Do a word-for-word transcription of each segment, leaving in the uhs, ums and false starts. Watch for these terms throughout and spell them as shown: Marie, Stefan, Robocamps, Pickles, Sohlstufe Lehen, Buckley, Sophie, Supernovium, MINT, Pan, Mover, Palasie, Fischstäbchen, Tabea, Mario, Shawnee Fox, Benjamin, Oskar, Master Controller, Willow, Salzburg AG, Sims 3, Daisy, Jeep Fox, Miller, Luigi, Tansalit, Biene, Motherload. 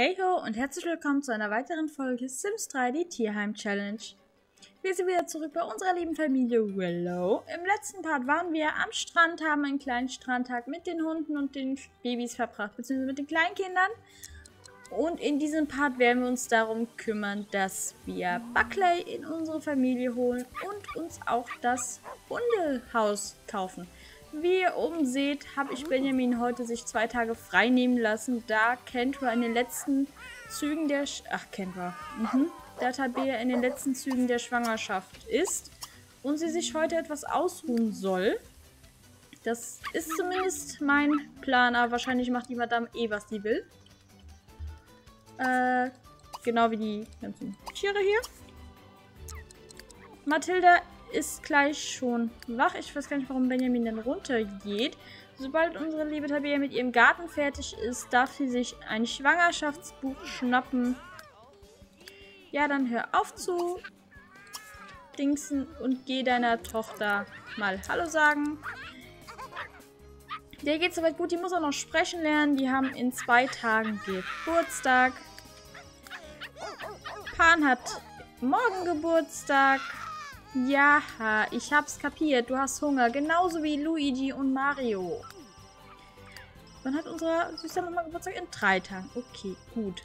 Hey ho und herzlich willkommen zu einer weiteren Folge Sims drei, die Tierheim-Challenge. Wir sind wieder zurück bei unserer lieben Familie Willow. Im letzten Part waren wir am Strand, haben einen kleinen Strandtag mit den Hunden und den Babys verbracht, beziehungsweise mit den Kleinkindern. Und in diesem Part werden wir uns darum kümmern, dass wir Buckley in unsere Familie holen und uns auch das Hundehaus kaufen. Wie ihr oben seht, habe ich Benjamin heute sich zwei Tage frei nehmen lassen, da Kendra in den letzten Zügen der... Sch Ach, Kendra. Mhm. Da Tabea in den letzten Zügen der Schwangerschaft ist und sie sich heute etwas ausruhen soll. Das ist zumindest mein Plan, aber wahrscheinlich macht die Madame eh, was sie will. Äh, genau wie die ganzen Tiere hier. Mathilda ist gleich schon wach. Ich weiß gar nicht, warum Benjamin dann runtergeht. Sobald unsere liebe Tabea mit ihrem Garten fertig ist, darf sie sich ein Schwangerschaftsbuch schnappen. Ja, dann hör auf zu dingsen und geh deiner Tochter mal Hallo sagen. Der geht soweit gut. Die muss auch noch sprechen lernen. Die haben in zwei Tagen Geburtstag. Pan hat morgen Geburtstag. Ja, ich hab's kapiert. Du hast Hunger. Genauso wie Luigi und Mario. Wann hat unsere süße Mama Geburtstag? In drei Tagen. Okay, gut.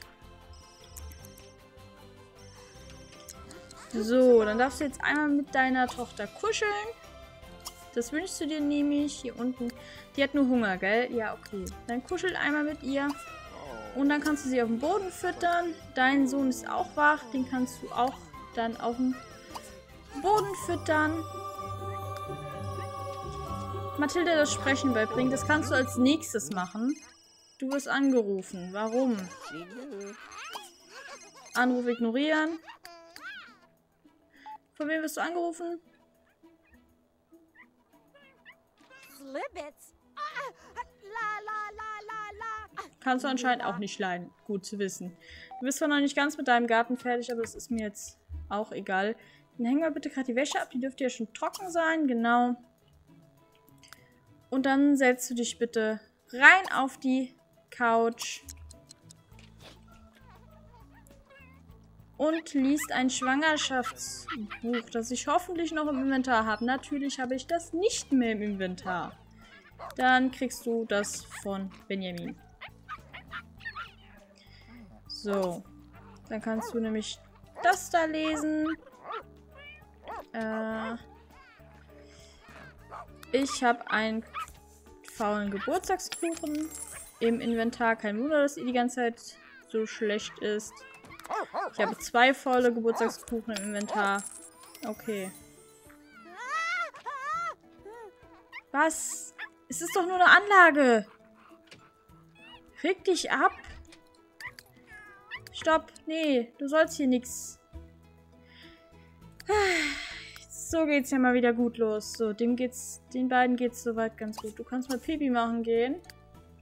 So, dann darfst du jetzt einmal mit deiner Tochter kuscheln. Das wünschst du dir nämlich. Hier unten. Die hat nur Hunger, gell? Ja, okay. Dann kuschel einmal mit ihr. Und dann kannst du sie auf dem Boden füttern. Dein Sohn ist auch wach. Den kannst du auch dann auf dem Boden füttern. Mathilda das Sprechen beibringen, das kannst du als nächstes machen. Du wirst angerufen. Warum? Anruf ignorieren. Von wem wirst du angerufen? Kannst du anscheinend auch nicht leiden. Gut zu wissen. Du bist zwar noch nicht ganz mit deinem Garten fertig, aber das ist mir jetzt auch egal. Dann hängen wir bitte gerade die Wäsche ab. Die dürfte ja schon trocken sein. Genau. Und dann setzt du dich bitte rein auf die Couch. Und liest ein Schwangerschaftsbuch, das ich hoffentlich noch im Inventar habe. Natürlich habe ich das nicht mehr im Inventar. Dann kriegst du das von Benjamin. So. Dann kannst du nämlich das da lesen. Ich habe einen faulen Geburtstagskuchen im Inventar. Kein Wunder, dass ihr die ganze Zeit so schlecht ist. Ich habe zwei faule Geburtstagskuchen im Inventar. Okay. Was? Es ist doch nur eine Anlage. Reg dich ab. Stopp. Nee, du sollst hier nichts. So geht's ja mal wieder gut los. So, dem geht's, den beiden geht's soweit ganz gut. Du kannst mal Pipi machen gehen.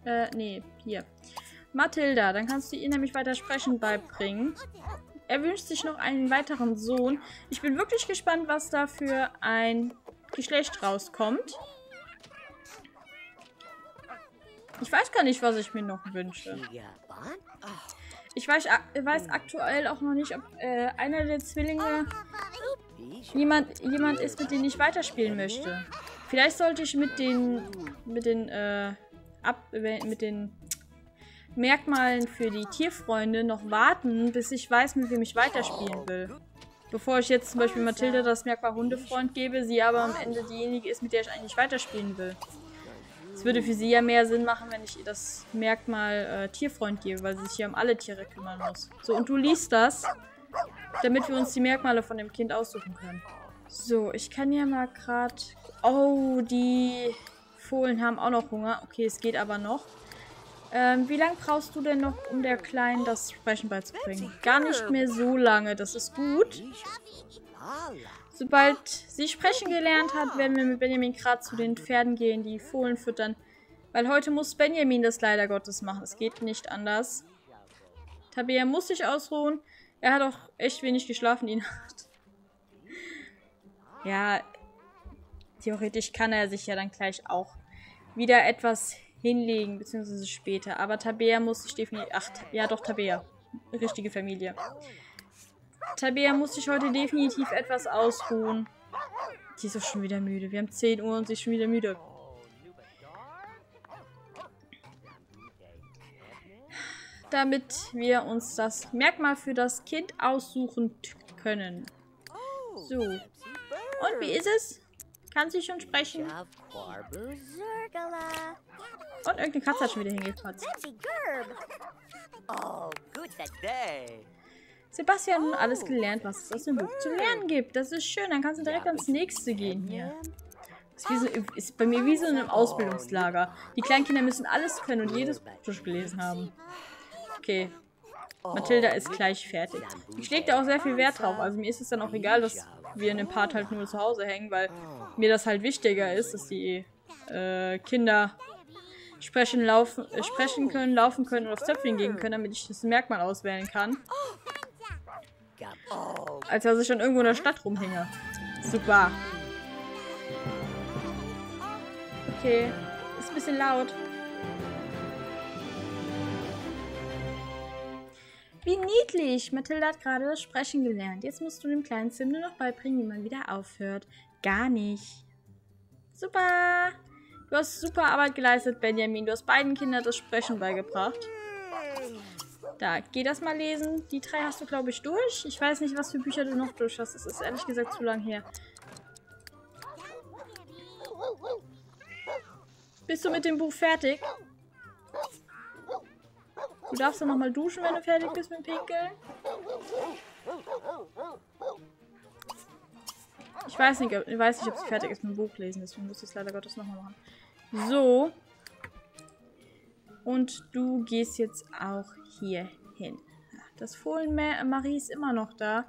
Äh, nee, hier. Mathilda, dann kannst du ihr nämlich weiter Sprechen beibringen. Er wünscht sich noch einen weiteren Sohn. Ich bin wirklich gespannt, was da für ein Geschlecht rauskommt. Ich weiß gar nicht, was ich mir noch wünsche. Ich weiß, weiß aktuell auch noch nicht, ob äh, einer der Zwillinge Jemand, jemand ist, mit dem ich weiterspielen möchte. Vielleicht sollte ich mit den mit den, äh, ab, mit den Merkmalen für die Tierfreunde noch warten, bis ich weiß, mit wem ich weiterspielen will. Bevor ich jetzt zum Beispiel Mathilda das Merkmal Hundefreund gebe, sie aber am Ende diejenige ist, mit der ich eigentlich weiterspielen will. Es würde für sie ja mehr Sinn machen, wenn ich ihr das Merkmal äh, Tierfreund gebe, weil sie sich hier um alle Tiere kümmern muss. So, und du liest das, damit wir uns die Merkmale von dem Kind aussuchen können. So, ich kann ja mal gerade... Oh, die Fohlen haben auch noch Hunger. Okay, es geht aber noch. Ähm, wie lange brauchst du denn noch, um der Kleinen das Sprechen beizubringen? Gar nicht mehr so lange, das ist gut. Sobald sie sprechen gelernt hat, werden wir mit Benjamin gerade zu den Pferden gehen, die Fohlen füttern. Weil heute muss Benjamin das leider Gottes machen. Es geht nicht anders. Tabea muss sich ausruhen. Er hat auch echt wenig geschlafen, die Nacht. Ja, theoretisch kann er sich ja dann gleich auch wieder etwas hinlegen, beziehungsweise später. Aber Tabea muss sich definitiv... Ach, ja doch, Tabea. Richtige Familie. Tabea muss sich heute definitiv etwas ausruhen. Die ist doch schon wieder müde. Wir haben zehn Uhr und sie ist schon wieder müde. Damit wir uns das Merkmal für das Kind aussuchen können. So. Und wie ist es? Kann sie schon sprechen? Und irgendeine Katze hat schon wieder hingekratzt. Sebastian hat alles gelernt, was es aus dem Buch zu lernen gibt. Das ist schön, dann kannst du direkt ans nächste gehen hier. Das ist, wie so, ist bei mir wie so in einem Ausbildungslager. Die Kleinkinder müssen alles können und jedes Buch durchgelesen haben. Okay. Mathilda ist gleich fertig. Ich lege da auch sehr viel Wert drauf. Also mir ist es dann auch egal, dass wir in dem Part halt nur zu Hause hängen, weil mir das halt wichtiger ist, dass die äh, Kinder sprechen, laufen, äh, sprechen können, laufen können und auf Zöpfchen gehen können, damit ich das Merkmal auswählen kann. Als dass ich schon irgendwo in der Stadt rumhinge. Super. Okay. Ist ein bisschen laut. Wie niedlich! Mathilda hat gerade das Sprechen gelernt. Jetzt musst du dem kleinen Sim nur noch beibringen, wie man wieder aufhört. Gar nicht. Super! Du hast super Arbeit geleistet, Benjamin. Du hast beiden Kindern das Sprechen beigebracht. Da, geh das mal lesen. Die drei hast du, glaube ich, durch. Ich weiß nicht, was für Bücher du noch durch hast. Es ist ehrlich gesagt zu lang her. Bist du mit dem Buch fertig? Du darfst dann nochmal duschen, wenn du fertig bist mit Pinkeln. Ich weiß nicht, ich weiß nicht, ob es fertig ist mit dem Buchlesen, deswegen musst du es leider Gottes nochmal machen. So. Und du gehst jetzt auch hier hin. Das Fohlenmeer, Marie ist immer noch da.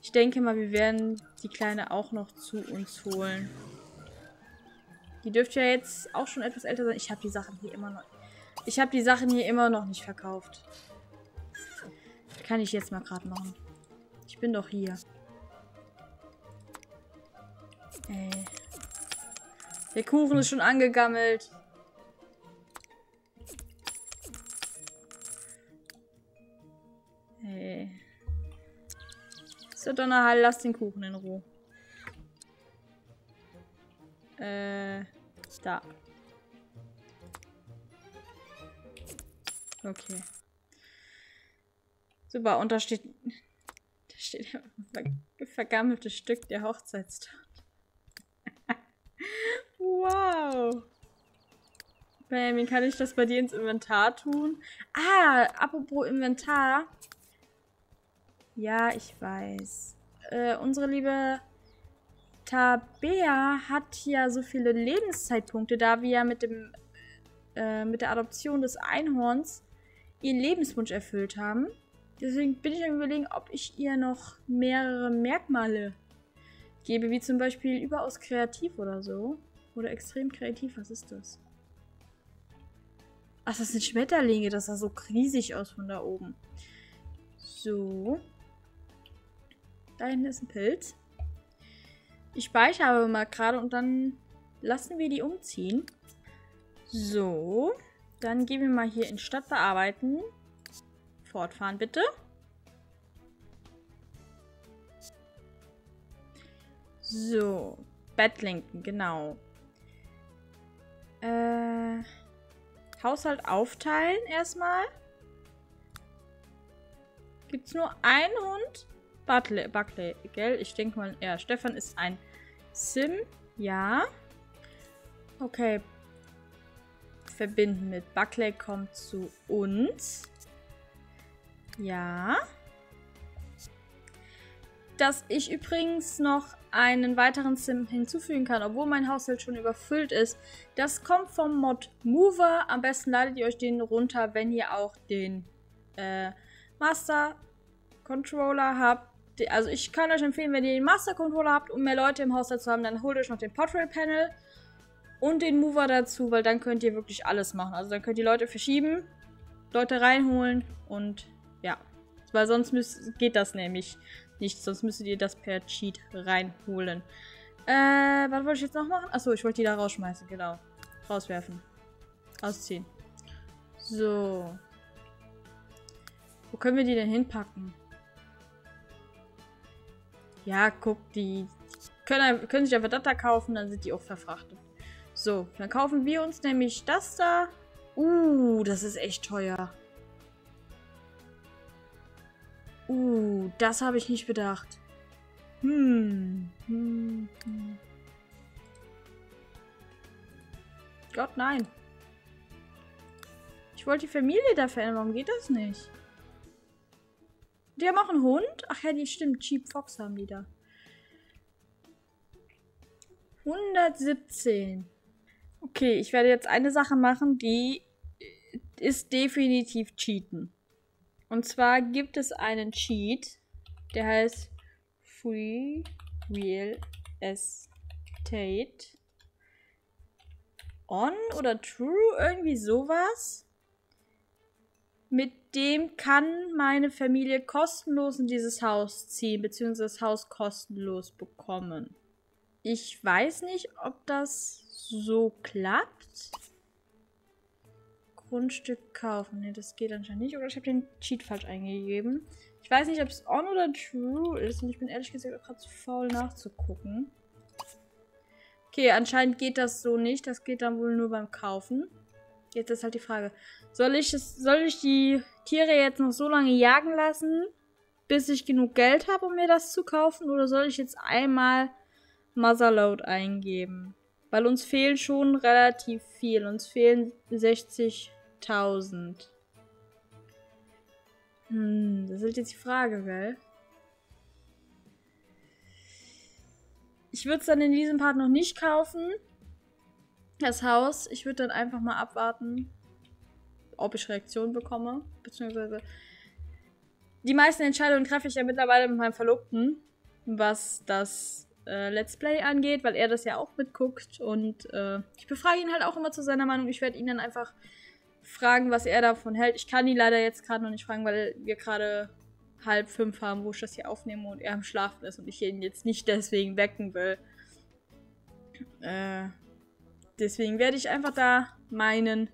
Ich denke mal, wir werden die Kleine auch noch zu uns holen. Die dürfte ja jetzt auch schon etwas älter sein. Ich habe die Sachen hier immer noch... Ich habe die Sachen hier immer noch nicht verkauft. Kann ich jetzt mal gerade machen. Ich bin doch hier. Ey. Der Kuchen ist schon angegammelt. Ey. So, Donnerhall, lass den Kuchen in Ruhe. Äh, da. Okay. Super, und da steht... Da steht der vergammelte Stück der Hochzeitstorte. Wow. Benjamin, kann ich das bei dir ins Inventar tun? Ah, apropos Inventar. Ja, ich weiß. Äh, unsere liebe Tabea hat ja so viele Lebenszeitpunkte, da wir ja mit, dem, äh, mit der Adoption des Einhorns ihren Lebenswunsch erfüllt haben. Deswegen bin ich am Überlegen, ob ich ihr noch mehrere Merkmale gebe, wie zum Beispiel überaus kreativ oder so. Oder extrem kreativ, was ist das? Ach, das sind Schmetterlinge, das sah so riesig aus von da oben. So. Da hinten ist ein Pilz. Ich speichere aber mal gerade und dann lassen wir die umziehen. So. Dann gehen wir mal hier in Stadt bearbeiten. Fortfahren bitte. So. Bettlinken, genau. Äh, Haushalt aufteilen erstmal. Gibt es nur einen Hund? Buckley, Buckley, gell? Ich denke mal, ja, Stefan ist ein Sim. Ja. Okay. Verbinden mit. Buckley kommt zu uns. Ja. Dass ich übrigens noch einen weiteren Sim hinzufügen kann, obwohl mein Haushalt schon überfüllt ist. Das kommt vom Mod Mover. Am besten ladet ihr euch den runter, wenn ihr auch den äh, Master Controller habt. Also ich kann euch empfehlen, wenn ihr den Master Controller habt, um mehr Leute im Haushalt zu haben, dann holt euch noch den Portrait Panel und den Mover dazu, weil dann könnt ihr wirklich alles machen. Also dann könnt ihr Leute verschieben, Leute reinholen und ja. Weil sonst müsst, geht das nämlich nicht. Sonst müsstet ihr das per Cheat reinholen. Äh, was wollte ich jetzt noch machen? Achso, ich wollte die da rausschmeißen, genau. Rauswerfen. ausziehen. So. Wo können wir die denn hinpacken? Ja, guck, die können, können sich einfach das da kaufen, dann sind die auch verfrachtet. So, dann kaufen wir uns nämlich das da. Uh, das ist echt teuer. Uh, das habe ich nicht bedacht. Hm. hm, hm. Gott, nein. Ich wollte die Familie da verändern. Warum geht das nicht? Die haben auch einen Hund? Ach ja, die stimmt. Jeep Fox haben die da. hundertsiebzehn. Okay, ich werde jetzt eine Sache machen, die ist definitiv Cheaten. Und zwar gibt es einen Cheat, der heißt Free Real Estate On oder True, irgendwie sowas. Mit dem kann meine Familie kostenlos in dieses Haus ziehen, beziehungsweise das Haus kostenlos bekommen. Ich weiß nicht, ob das so klappt. Grundstück kaufen. Ne, das geht anscheinend nicht. Oder ich habe den Cheat falsch eingegeben. Ich weiß nicht, ob es on oder true ist. Und ich bin ehrlich gesagt auch gerade zu faul nachzugucken. Okay, anscheinend geht das so nicht. Das geht dann wohl nur beim Kaufen. Jetzt ist halt die Frage. Soll ich, das, soll ich die Tiere jetzt noch so lange jagen lassen, bis ich genug Geld habe, um mir das zu kaufen? Oder soll ich jetzt einmal Motherload eingeben? Weil uns fehlen schon relativ viel. Uns fehlen sechzigtausend. Hm, das ist jetzt die Frage, gell? Ich würde es dann in diesem Part noch nicht kaufen. Das Haus. Ich würde dann einfach mal abwarten, ob ich Reaktionen bekomme. Beziehungsweise die meisten Entscheidungen treffe ich ja mittlerweile mit meinem Verlobten, was das Let's Play angeht, weil er das ja auch mitguckt und äh, ich befrage ihn halt auch immer zu seiner Meinung. Ich werde ihn dann einfach fragen, was er davon hält. Ich kann ihn leider jetzt gerade noch nicht fragen, weil wir gerade halb fünf haben, wo ich das hier aufnehme und er am Schlafen ist und ich ihn jetzt nicht deswegen wecken will. Äh, deswegen werde ich einfach da meinen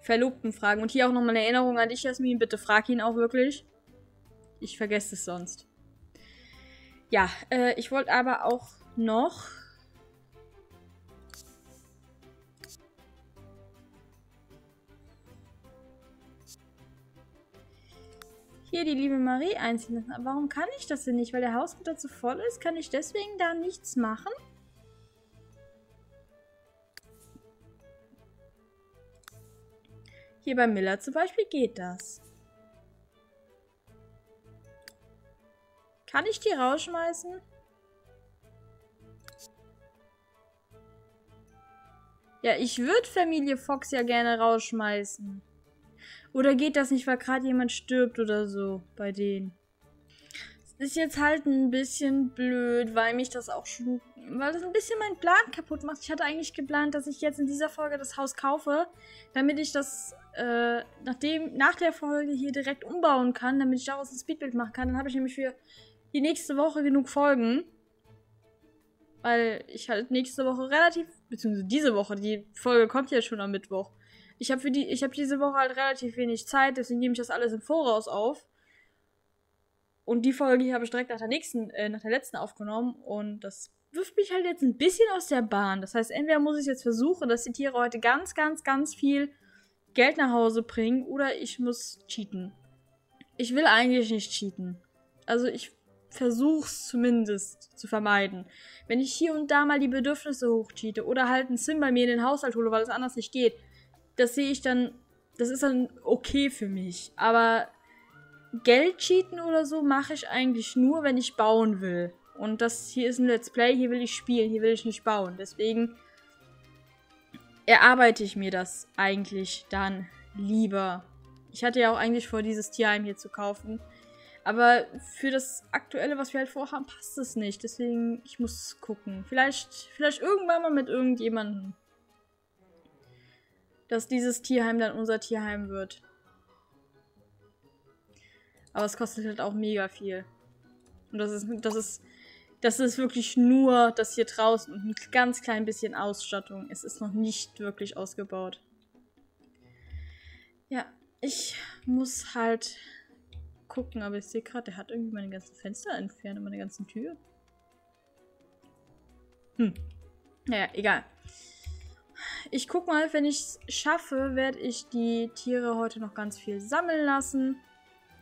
Verlobten fragen. Und hier auch nochmal eine Erinnerung an dich, Jasmin. Bitte frag ihn auch wirklich. Ich vergesse es sonst. Ja, äh, ich wollte aber auch noch... hier die liebe Marie einziehen lassen. Aber warum kann ich das denn nicht? Weil der Hausmütter zu voll ist? Kann ich deswegen da nichts machen? Hier bei Miller zum Beispiel geht das. Kann ich die rausschmeißen? Ja, ich würde Familie Fox ja gerne rausschmeißen. Oder geht das nicht, weil gerade jemand stirbt oder so bei denen? Das ist jetzt halt ein bisschen blöd, weil mich das auch schon... weil das ein bisschen meinen Plan kaputt macht. Ich hatte eigentlich geplant, dass ich jetzt in dieser Folge das Haus kaufe, damit ich das... Äh, nachdem, nach der Folge hier direkt umbauen kann, damit ich daraus ein Speedbuild machen kann. Dann habe ich nämlich für die nächste Woche genug Folgen. Weil ich halt nächste Woche relativ, beziehungsweise diese Woche, die Folge kommt ja schon am Mittwoch. Ich habe für die, ich habe diese Woche halt relativ wenig Zeit, deswegen nehme ich das alles im Voraus auf. Und die Folge hier habe ich direkt nach der nächsten, äh, nach der letzten aufgenommen und das wirft mich halt jetzt ein bisschen aus der Bahn. Das heißt, entweder muss ich jetzt versuchen, dass die Tiere heute ganz, ganz, ganz viel Geld nach Hause bringen oder ich muss cheaten. Ich will eigentlich nicht cheaten. Also ich versuch's zumindest zu vermeiden. Wenn ich hier und da mal die Bedürfnisse hochcheate oder halt einen Sim bei mir in den Haushalt hole, weil es anders nicht geht, das sehe ich dann, das ist dann okay für mich. Aber Geld cheaten oder so mache ich eigentlich nur, wenn ich bauen will. Und das hier ist ein Let's Play, hier will ich spielen, hier will ich nicht bauen. Deswegen erarbeite ich mir das eigentlich dann lieber. Ich hatte ja auch eigentlich vor, dieses Tierheim hier zu kaufen. Aber für das Aktuelle, was wir halt vorhaben, passt es nicht. Deswegen, ich muss gucken. Vielleicht, vielleicht irgendwann mal mit irgendjemandem. Dass dieses Tierheim dann unser Tierheim wird. Aber es kostet halt auch mega viel. Und das ist... Das ist Das ist wirklich nur das hier draußen und ein ganz klein bisschen Ausstattung. Es ist noch nicht wirklich ausgebaut. Ja, ich muss halt gucken, aber ich sehe gerade, der hat irgendwie meine ganzen Fenster entfernt und meine ganzen Türen. Hm. Naja, egal. Ich guck mal, wenn ich es schaffe, werde ich die Tiere heute noch ganz viel sammeln lassen.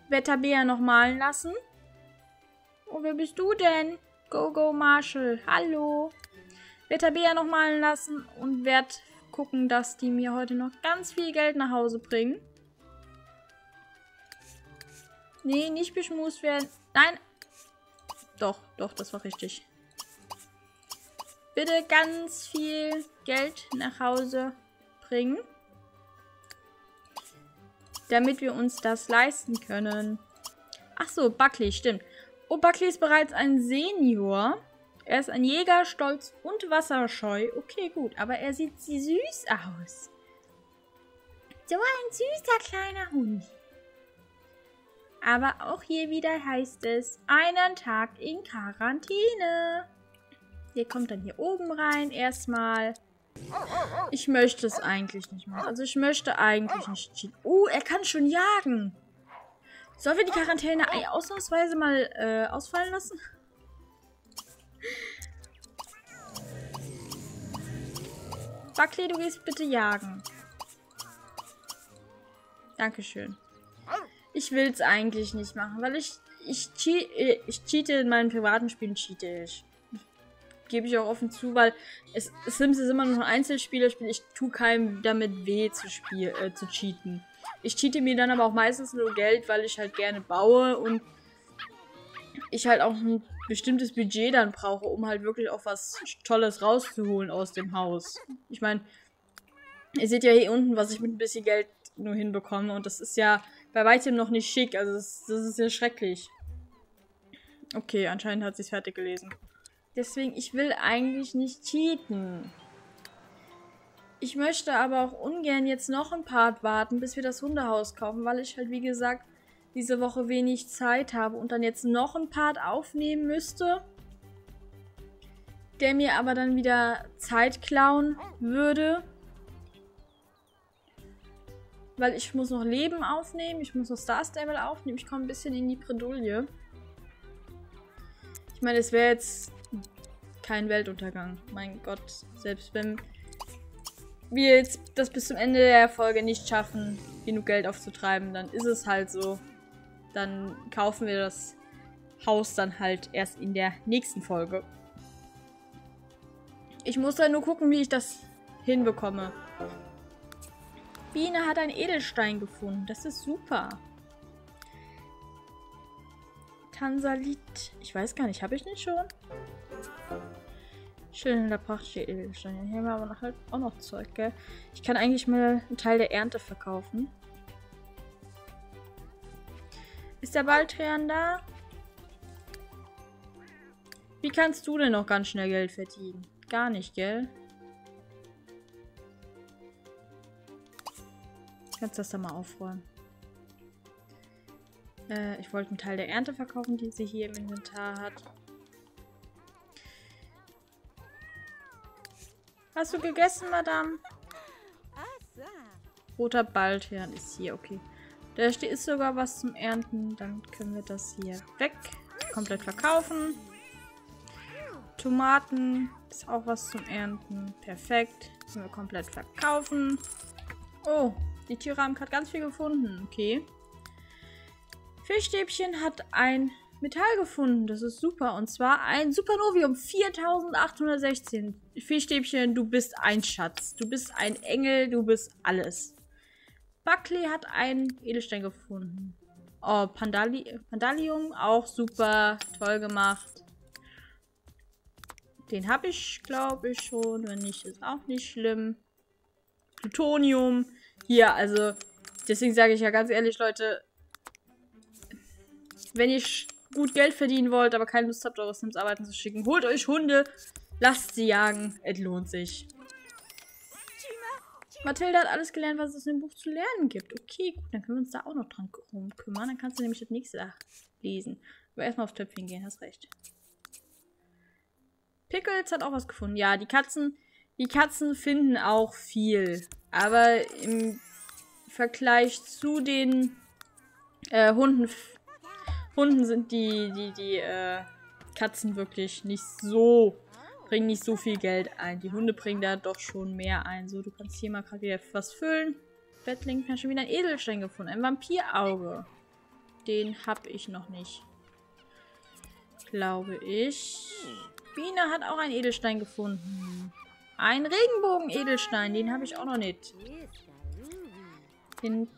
Werde Tabea noch malen lassen. Oh, wer bist du denn? Go, go, Marshall. Hallo. Werde Tabea noch malen lassen und werde gucken, dass die mir heute noch ganz viel Geld nach Hause bringen. Nee, nicht beschmust werden. Nein. Doch, doch, das war richtig. Bitte ganz viel Geld nach Hause bringen, damit wir uns das leisten können. Ach so, Buckley, stimmt. Oh, Buckley ist bereits ein Senior. Er ist ein Jäger, stolz und wasserscheu. Okay, gut, aber er sieht süß aus. So ein süßer kleiner Hund. Aber auch hier wieder heißt es, einen Tag in Quarantäne. Der kommt dann hier oben rein erstmal. Ich möchte es eigentlich nicht machen. Also ich möchte eigentlich nicht cheaten. Oh, er kann schon jagen. Sollen wir die Quarantäne ausnahmsweise mal äh, ausfallen lassen? Buckley, du gehst bitte jagen. Dankeschön. Ich will es eigentlich nicht machen, weil ich, ich, cheat, ich cheate in meinen privaten Spielen, cheate ich. Gebe ich auch offen zu, weil es, Sims ist immer noch ein Einzelspielerspiel. Ich tue keinem damit weh zu, spiel, äh, zu cheaten. Ich cheate mir dann aber auch meistens nur Geld, weil ich halt gerne baue und ich halt auch ein bestimmtes Budget dann brauche, um halt wirklich auch was Tolles rauszuholen aus dem Haus. Ich meine, ihr seht ja hier unten, was ich mit ein bisschen Geld nur hinbekomme und das ist ja bei weitem noch nicht schick, also das, das ist ja schrecklich. Okay, anscheinend hat sie es fertig gelesen. Deswegen, ich will eigentlich nicht cheaten. Ich möchte aber auch ungern jetzt noch ein Part warten, bis wir das Hundehaus kaufen, weil ich halt, wie gesagt, diese Woche wenig Zeit habe und dann jetzt noch ein Part aufnehmen müsste, der mir aber dann wieder Zeit klauen würde. Weil ich muss noch Leben aufnehmen, ich muss noch Star Stable aufnehmen, ich komme ein bisschen in die Bredouille. Ich meine, es wäre jetzt kein Weltuntergang. Mein Gott, selbst wenn wir jetzt das bis zum Ende der Folge nicht schaffen, genug Geld aufzutreiben, dann ist es halt so. Dann kaufen wir das Haus dann halt erst in der nächsten Folge. Ich muss dann nur gucken, wie ich das hinbekomme. Biene hat einen Edelstein gefunden. Das ist super. Tansalit. Ich weiß gar nicht, habe ich nicht schon? Schildernder prachtige Edelsteine. Hier haben wir aber noch halt auch noch Zeug, gell? Ich kann eigentlich mal einen Teil der Ernte verkaufen. Ist der Baldrian da? Wie kannst du denn noch ganz schnell Geld verdienen? Gar nicht, gell? Kannst das da mal aufräumen. Äh, ich wollte einen Teil der Ernte verkaufen, die sie hier im Inventar hat. Hast du gegessen, Madame? Roter Baldrian ist hier, okay. Da ist sogar was zum Ernten. Dann können wir das hier weg. Komplett verkaufen. Tomaten ist auch was zum Ernten. Perfekt. Können wir komplett verkaufen. Oh, die Tiere haben gerade ganz viel gefunden. Okay. Fischstäbchen hat ein Metall gefunden, das ist super. Und zwar ein Supernovium viertausendachthundertsechzehn. Fischstäbchen, du bist ein Schatz. Du bist ein Engel, du bist alles. Buckley hat einen Edelstein gefunden. Oh, Pandali Pandalium, auch super. Toll gemacht. Den habe ich, glaube ich, schon. Wenn nicht, ist auch nicht schlimm. Plutonium. Hier, also, deswegen sage ich ja ganz ehrlich, Leute, wenn ihr gut Geld verdienen wollt, aber keine Lust habt, eure Sims arbeiten zu schicken, holt euch Hunde, lasst sie jagen, es lohnt sich. Mathilda hat alles gelernt, was es in dem Buch zu lernen gibt. Okay, gut, dann können wir uns da auch noch dran kümmern. Dann kannst du nämlich das nächste lesen. Aber erstmal aufs Töpfchen gehen, hast recht. Pickles hat auch was gefunden. Ja, die Katzen, die Katzen finden auch viel. Aber im Vergleich zu den äh, Hunden. Hunden sind die, die, die äh, Katzen wirklich nicht so, bringen nicht so viel Geld ein. Die Hunde bringen da doch schon mehr ein. So, du kannst hier mal gerade wieder was füllen. Bettling hat schon wieder einen Edelstein gefunden. Ein Vampirauge. Den hab ich noch nicht. Glaube ich. Biene hat auch einen Edelstein gefunden. Ein Regenbogen-Edelstein. Den habe ich auch noch nicht. Den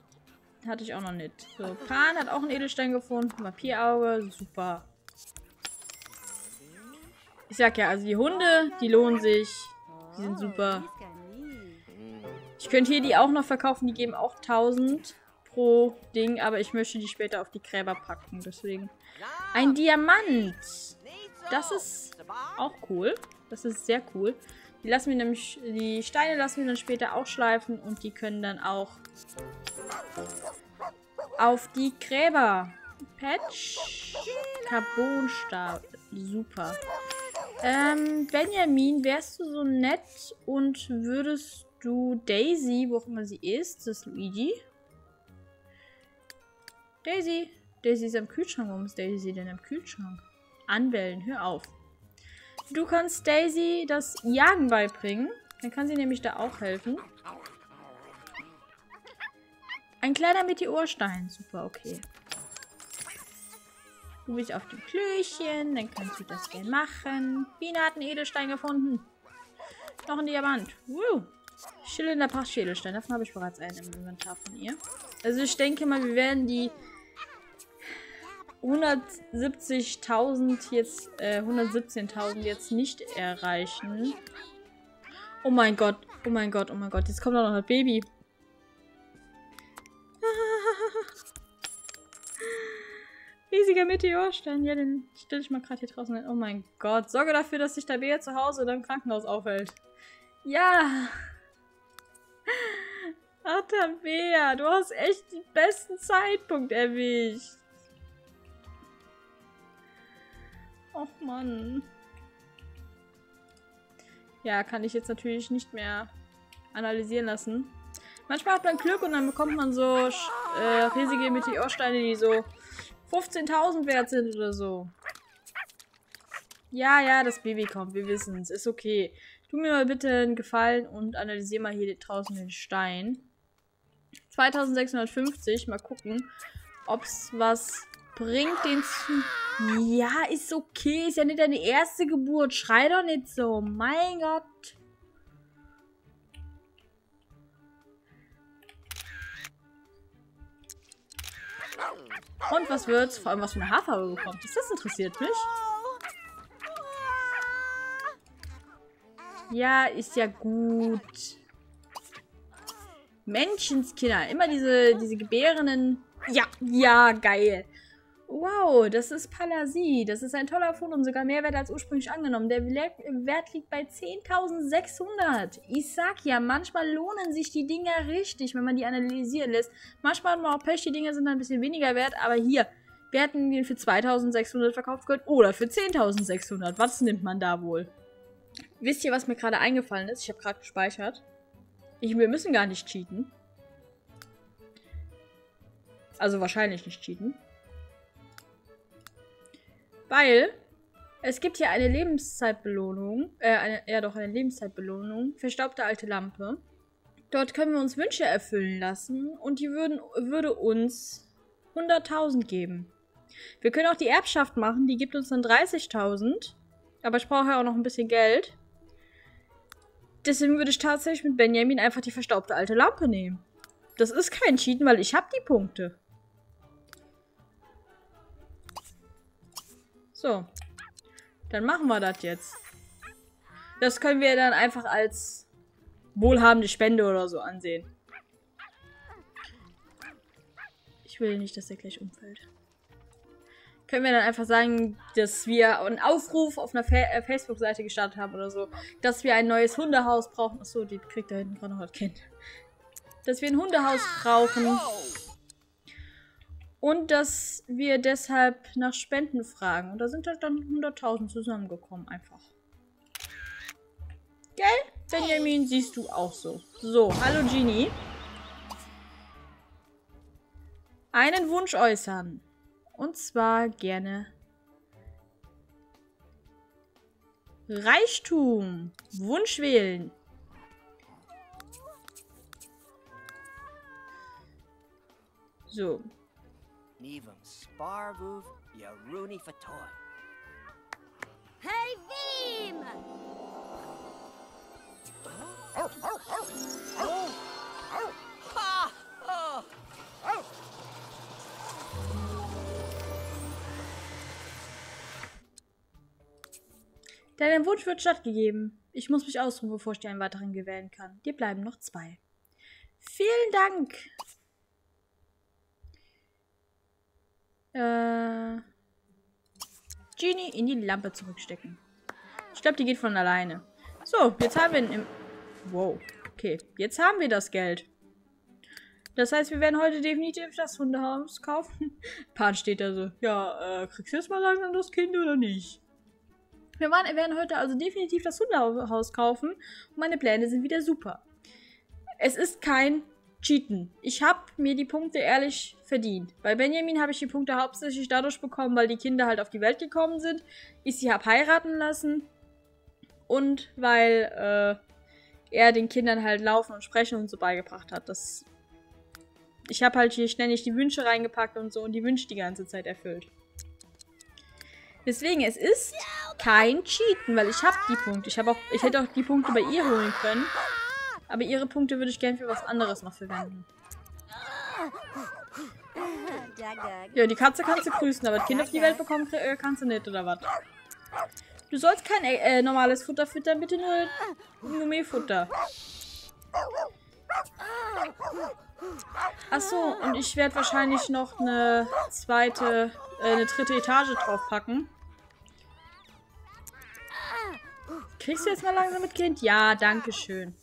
hatte ich auch noch nicht. So, Pan hat auch einen Edelstein gefunden. Vampirauge. Super. Ich sag ja, also die Hunde, die lohnen sich. Die sind super. Ich könnte hier die auch noch verkaufen. Die geben auch tausend pro Ding. Aber ich möchte die später auf die Gräber packen. Deswegen. Ein Diamant. Das ist auch cool. Das ist sehr cool. Die lassen wir nämlich, die Steine lassen wir dann später auch schleifen. Und die können dann auch auf die Gräber. Patch. Carbonstab. Super. Ähm, Benjamin, wärst du so nett und würdest du Daisy, wo auch immer sie ist, das ist Luigi. Daisy. Daisy ist am Kühlschrank. Warum ist Daisy denn am Kühlschrank? Anbellen, hör auf. Du kannst Daisy das Jagen beibringen. Dann kann sie nämlich da auch helfen. Ein kleiner Meteorstein. Super, okay. Du bist auf dem Klöchen, dann kannst du das gerne machen. Biene hat einen Edelstein gefunden. Noch ein Diamant. Woo. Schillernder Prachtschädelstein. Davon habe ich bereits einen im Inventar von ihr. Also ich denke mal, wir werden die hundertsiebzigtausend jetzt, äh, hundertsiebzehntausend jetzt nicht erreichen. Oh mein Gott, oh mein Gott, oh mein Gott. Jetzt kommt doch noch das Baby. Riesiger Meteorstein. Ja, den stelle ich mal gerade hier draußen hin. Oh mein Gott. Sorge dafür, dass sich Tabea zu Hause oder im Krankenhaus aufhält. Ja. Ach, Tabea, du hast echt den besten Zeitpunkt erwischt. Och Mann. Ja, kann ich jetzt natürlich nicht mehr analysieren lassen. Manchmal hat man Glück und dann bekommt man so äh, riesige Meteorsteine, die so fünfzehntausend wert sind oder so. Ja, ja, das Baby kommt. Wir wissen es. Ist okay. Tu mir mal bitte einen Gefallen und analysier mal hier draußen den Stein. zweitausendsechshundertfünfzig. Mal gucken, ob es was bringt, den zu... Ja, ist okay. Ist ja nicht deine erste Geburt. Schrei doch nicht so. Mein Gott. Und was wird's? Vor allem, was für eine Haarfarbe bekommt. Das interessiert mich. Ja, ist ja gut. Menschenskinder. Immer diese, diese Gebärenden. Ja, ja, geil. Wow, das ist Palasie. Das ist ein toller Fund und sogar mehr wert als ursprünglich angenommen. Der Wert liegt bei zehntausendsechshundert. Ich sag ja, manchmal lohnen sich die Dinger richtig, wenn man die analysieren lässt. Manchmal hat man auch Pech, die Dinger sind dann ein bisschen weniger wert. Aber hier, wir hätten den für zweitausendsechshundert verkauft können oder für zehntausendsechshundert. Was nimmt man da wohl? Wisst ihr, was mir gerade eingefallen ist? Ich habe gerade gespeichert. Ich, wir müssen gar nicht cheaten. Also wahrscheinlich nicht cheaten. Weil es gibt hier eine Lebenszeitbelohnung, äh, eine, ja doch, eine Lebenszeitbelohnung, verstaubte alte Lampe. Dort können wir uns Wünsche erfüllen lassen und die würden, würde uns hunderttausend geben. Wir können auch die Erbschaft machen, die gibt uns dann dreißigtausend. Aber ich brauche ja auch noch ein bisschen Geld. Deswegen würde ich tatsächlich mit Benjamin einfach die verstaubte alte Lampe nehmen. Das ist kein Cheaten, weil ich habe die Punkte. So, dann machen wir das jetzt. Das können wir dann einfach als wohlhabende Spende oder so ansehen. Ich will nicht, dass der gleich umfällt. Können wir dann einfach sagen, dass wir einen Aufruf auf einer Fa äh, Facebook-Seite gestartet haben oder so. Dass wir ein neues Hundehaus brauchen. Achso, die kriegt da hinten gerade noch ein Kind. Dass wir ein Hundehaus brauchen. Und dass wir deshalb nach Spenden fragen. Und da sind halt dann hunderttausend zusammengekommen, einfach. Gell? Benjamin, siehst du auch so. So, hallo Genie. einen Wunsch äußern. Und zwar gerne Reichtum. Wunsch wählen. So. Hey, Wim! Deinem Wunsch wird stattgegeben. Ich muss mich ausruhen, bevor ich dir einen weiteren gewähren kann. Dir bleiben noch zwei. Vielen Dank! Äh, Genie in die Lampe zurückstecken. Ich glaube, die geht von alleine. So, jetzt haben wir einen im... Wow, okay. Jetzt haben wir das Geld. Das heißt, wir werden heute definitiv das Hundehaus kaufen. Pan steht da so. Ja, äh, kriegst du jetzt mal langsam das Kind oder nicht? Wir waren, werden heute also definitiv das Hundehaus kaufen. Und meine Pläne sind wieder super. Es ist kein Cheaten. Ich habe mir die Punkte ehrlich verdient. Bei Benjamin habe ich die Punkte hauptsächlich dadurch bekommen, weil die Kinder halt auf die Welt gekommen sind. Ich sie habe heiraten lassen. Und weil äh, er den Kindern halt Laufen und Sprechen und so beigebracht hat. Das ich habe halt hier ständig die Wünsche reingepackt und so und die Wünsche die ganze Zeit erfüllt. Deswegen, es ist kein Cheaten, weil ich habe die Punkte. Ich, hab auch, ich hätte auch die Punkte bei ihr holen können. Aber ihre Punkte würde ich gerne für was anderes noch verwenden. Ja, die Katze kannst du grüßen, aber das Kind auf die Welt bekommen kannst du nicht, oder was? Du sollst kein äh, normales Futter füttern, bitte nur, nur Mehlfutter. Achso, und ich werde wahrscheinlich noch eine zweite, äh, eine dritte Etage draufpacken. Kriegst du jetzt mal langsam mit, Kind? Ja, danke schön.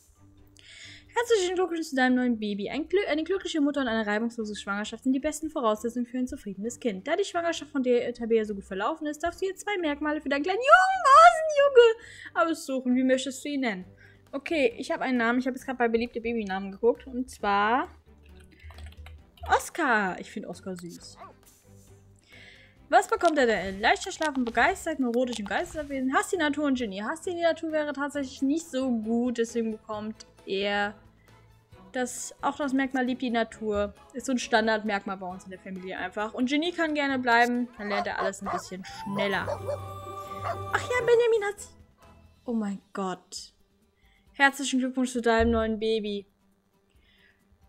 Herzlichen Glückwunsch zu deinem neuen Baby. Ein Glück, eine glückliche Mutter und eine reibungslose Schwangerschaft sind die besten Voraussetzungen für ein zufriedenes Kind. Da die Schwangerschaft von der Tabea so gut verlaufen ist, darfst du hier zwei Merkmale für deinen kleinen Jungen, Hasenjunge, aussuchen. Wie möchtest du ihn nennen? Okay, ich habe einen Namen. Ich habe jetzt gerade bei beliebte Babynamen geguckt. Und zwar Oskar. Ich finde Oskar süß. Was bekommt er denn? Leichter Schlafen, begeistert, neurotisch im Geistesabwesen. Hasst die Natur und Genie. Hasst die Natur wäre tatsächlich nicht so gut. Deswegen bekommt er das, auch das Merkmal liebt die Natur. Ist so ein Standardmerkmal bei uns in der Familie einfach. Und Genie kann gerne bleiben. Dann lernt er alles ein bisschen schneller. Ach ja, Benjamin hat... Oh mein Gott. Herzlichen Glückwunsch zu deinem neuen Baby.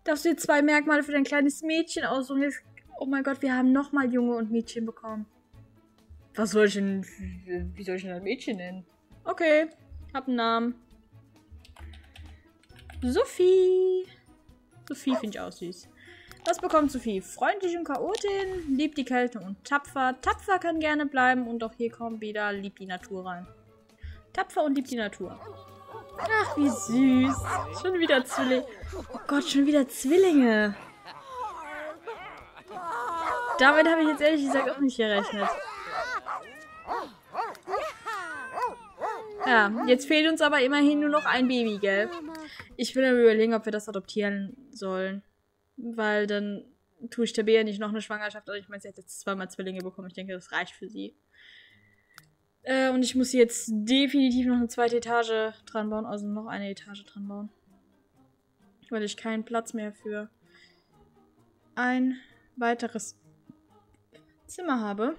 Darfst du dir zwei Merkmale für dein kleines Mädchen aussuchen? Oh mein Gott, wir haben nochmal Junge und Mädchen bekommen. Was soll ich denn... Wie soll ich denn ein Mädchen nennen? Okay, hab einen Namen. Sophie. Sophie finde ich auch süß. Was bekommt Sophie? Freundlich und Chaotin, liebt die Kälte und tapfer. Tapfer kann gerne bleiben und auch hier kommt wieder liebt die Natur rein. Tapfer und liebt die Natur. Ach, wie süß. Schon wieder Zwillinge. Oh Gott, schon wieder Zwillinge. Damit habe ich jetzt ehrlich gesagt auch nicht gerechnet. Ja, jetzt fehlt uns aber immerhin nur noch ein Baby, gell? Ich will mir überlegen, ob wir das adoptieren sollen. Weil dann tue ich Tabea nicht noch eine Schwangerschaft. Also ich meine, sie hat jetzt zweimal Zwillinge bekommen. Ich denke, das reicht für sie. Äh, und ich muss jetzt definitiv noch eine zweite Etage dran bauen. Also noch eine Etage dran bauen. Weil ich keinen Platz mehr für ein weiteres Zimmer habe.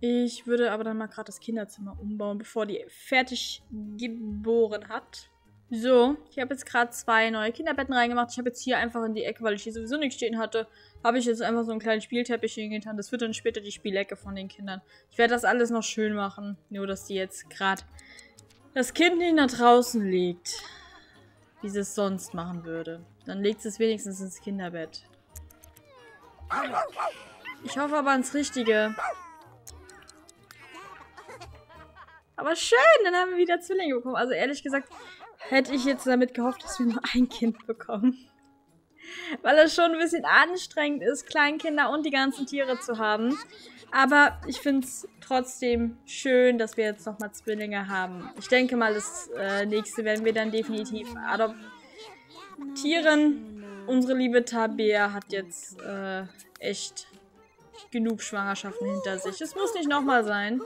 Ich würde aber dann mal gerade das Kinderzimmer umbauen, bevor die fertig geboren hat. So, ich habe jetzt gerade zwei neue Kinderbetten reingemacht. Ich habe jetzt hier einfach in die Ecke, weil ich hier sowieso nichts stehen hatte, habe ich jetzt einfach so einen kleinen Spielteppich hingetan. Das wird dann später die Spielecke von den Kindern. Ich werde das alles noch schön machen, nur dass die jetzt gerade das Kind nicht nach draußen legt, wie sie es sonst machen würde. Dann legt sie es wenigstens ins Kinderbett. Ich hoffe aber ans Richtige. Aber schön, dann haben wir wieder Zwillinge bekommen. Also ehrlich gesagt, hätte ich jetzt damit gehofft, dass wir nur ein Kind bekommen. Weil es schon ein bisschen anstrengend ist, Kleinkinder und die ganzen Tiere zu haben. Aber ich finde es trotzdem schön, dass wir jetzt nochmal Zwillinge haben. Ich denke mal, das äh, nächste werden wir dann definitiv adoptieren. unsere liebe Tabea hat jetzt äh, echt genug Schwangerschaften hinter sich. Es muss nicht nochmal sein.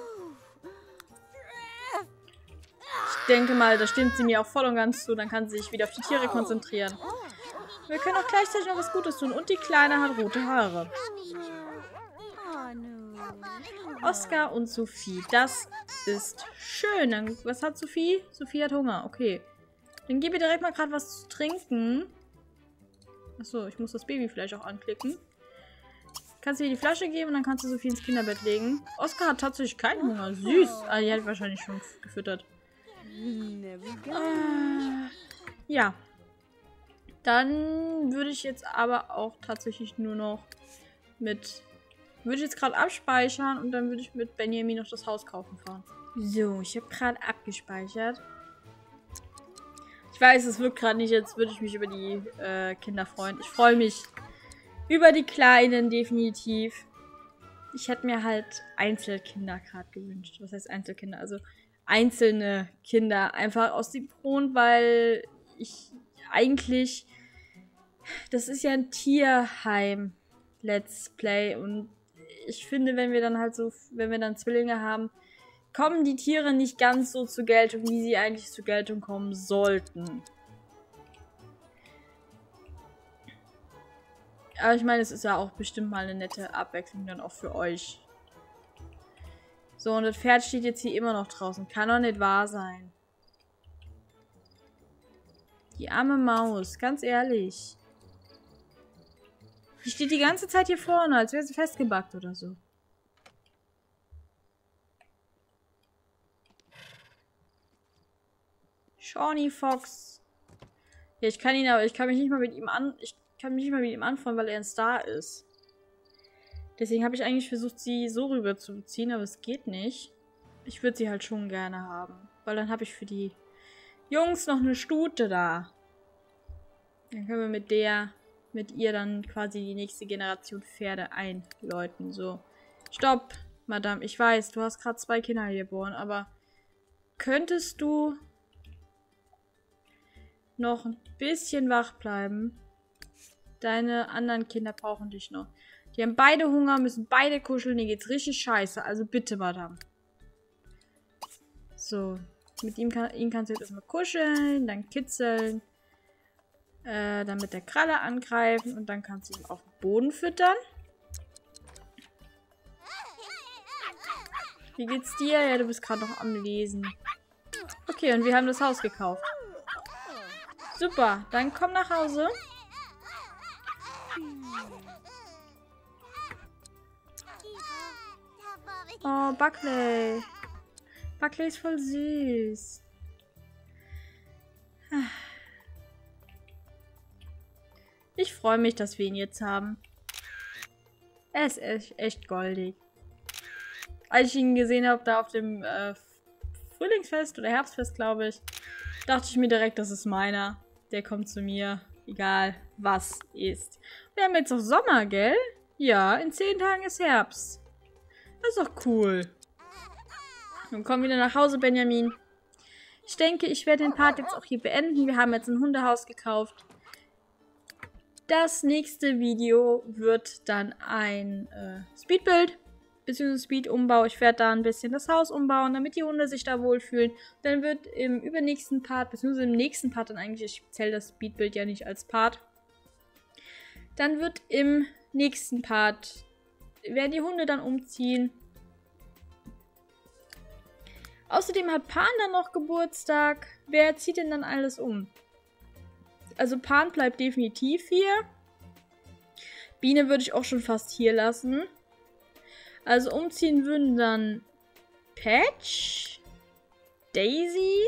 Ich denke mal, da stimmt sie mir auch voll und ganz zu. Dann kann sie sich wieder auf die Tiere konzentrieren. Wir können auch gleichzeitig noch was Gutes tun. Und die Kleine hat rote Haare. Oskar und Sophie. Das ist schön. Dann, was hat Sophie? Sophie hat Hunger. Okay. Dann gebe ich direkt mal gerade was zu trinken. Achso, ich muss das Baby vielleicht auch anklicken. Kannst du ihr die Flasche geben und dann kannst du Sophie ins Kinderbett legen. Oskar hat tatsächlich keinen Hunger. Süß. Ah, die hat wahrscheinlich schon gefüttert. Äh, ja. Dann würde ich jetzt aber auch tatsächlich nur noch mit... Würde ich jetzt gerade abspeichern und dann würde ich mit Benjamin noch das Haus kaufen fahren. So, ich habe gerade abgespeichert. Ich weiß, es wirkt gerade nicht, jetzt würde ich mich über die äh, Kinder freuen. Ich freue mich über die Kleinen, definitiv. Ich hätte mir halt Einzelkinder gerade gewünscht. Was heißt Einzelkinder? Also einzelne Kinder. Einfach aus dem Grund, weil ich eigentlich... Das ist ja ein Tierheim Let's Play und ich finde, wenn wir dann halt so, wenn wir dann Zwillinge haben, kommen die Tiere nicht ganz so zur Geltung, wie sie eigentlich zur Geltung kommen sollten. Aber ich meine, es ist ja auch bestimmt mal eine nette Abwechslung dann auch für euch. So, und das Pferd steht jetzt hier immer noch draußen. Kann doch nicht wahr sein. Die arme Maus, ganz ehrlich. Die steht die ganze Zeit hier vorne, als wäre sie festgebackt oder so. Shawnee Fox. Ja, ich kann ihn aber, ich kann mich nicht mal mit ihm an, ich kann mich nicht mal mit ihm anfreunden, weil er ein Star ist. Deswegen habe ich eigentlich versucht, sie so rüber zu ziehen, aber es geht nicht. Ich würde sie halt schon gerne haben, weil dann habe ich für die Jungs noch eine Stute da. Dann können wir mit der mit ihr dann quasi die nächste Generation Pferde einläuten. So. Stopp, Madame. Ich weiß, du hast gerade zwei Kinder hier geboren, aber könntest du noch ein bisschen wach bleiben? Deine anderen Kinder brauchen dich noch. Die haben beide Hunger, müssen beide kuscheln. Dir geht's richtig scheiße. Also bitte, Madame. So. Mit ihm, kann, ihm kannst du jetzt erstmal kuscheln, dann kitzeln. Äh, dann mit der Kralle angreifen und dann kannst du ihn auf den Boden füttern. Wie geht's dir? Ja, du bist gerade noch am Lesen. Okay, und wir haben das Haus gekauft. Super, dann komm nach Hause. Oh, Buckley. Buckley ist voll süß. Ich freue mich, dass wir ihn jetzt haben. Er ist echt, echt goldig. Als ich ihn gesehen habe, da auf dem äh, Frühlingsfest oder Herbstfest, glaube ich, dachte ich mir direkt, das ist meiner. Der kommt zu mir, egal was ist. Wir haben jetzt noch Sommer, gell? Ja, in zehn Tagen ist Herbst. Das ist doch cool. Nun komm wieder nach Hause, Benjamin. Ich denke, ich werde den Part jetzt auch hier beenden. Wir haben jetzt ein Hundehaus gekauft. Das nächste Video wird dann ein äh, Speedbuild bzw. Speedumbau. Ich werde da ein bisschen das Haus umbauen, damit die Hunde sich da wohlfühlen. Dann wird im übernächsten Part bzw. im nächsten Part, dann eigentlich, ich zähle das Speedbuild ja nicht als Part. Dann wird im nächsten Part, werden die Hunde dann umziehen. Außerdem hat Pan dann noch Geburtstag. Wer zieht denn dann alles um? Also Pan bleibt definitiv hier. Biene würde ich auch schon fast hier lassen. Also umziehen würden dann Patch, Daisy,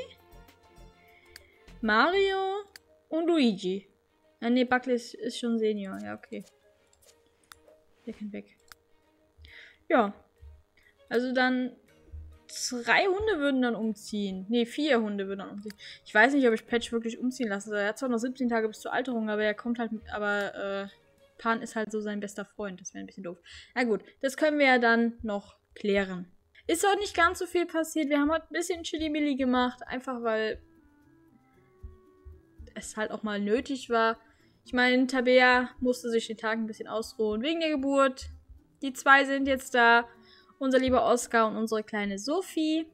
Mario und Luigi. Ah ne, Buckley ist, ist schon Senior. Ja, okay. Der kann weg. Ja. Also dann... Drei Hunde würden dann umziehen. Ne, vier Hunde würden dann umziehen. Ich weiß nicht, ob ich Patch wirklich umziehen lassen soll. Er hat zwar noch siebzehn Tage bis zur Alterung, aber er kommt halt mit, aber äh, Pan ist halt so sein bester Freund. Das wäre ein bisschen doof. Na gut, das können wir ja dann noch klären. Ist auch nicht ganz so viel passiert. Wir haben halt ein bisschen Chili-Milli gemacht. Einfach weil es halt auch mal nötig war. Ich meine, Tabea musste sich den Tag ein bisschen ausruhen wegen der Geburt. Die zwei sind jetzt da. Unser lieber Oskar und unsere kleine Sophie.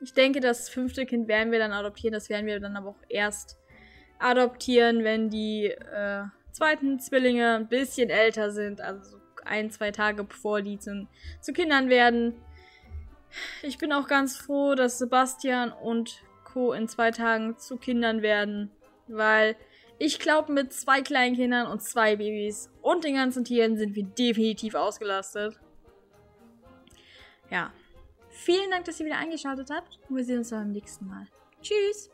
Ich denke, das fünfte Kind werden wir dann adoptieren. Das werden wir dann aber auch erst adoptieren, wenn die äh, zweiten Zwillinge ein bisschen älter sind. Also so ein, zwei Tage bevor die zu, zu Kindern werden. Ich bin auch ganz froh, dass Sebastian und Co. in zwei Tagen zu Kindern werden. Weil ich glaube, mit zwei kleinen Kindern und zwei Babys und den ganzen Tieren sind wir definitiv ausgelastet. Ja. Vielen Dank, dass ihr wieder eingeschaltet habt. Und wir sehen uns beim nächsten Mal. Tschüss!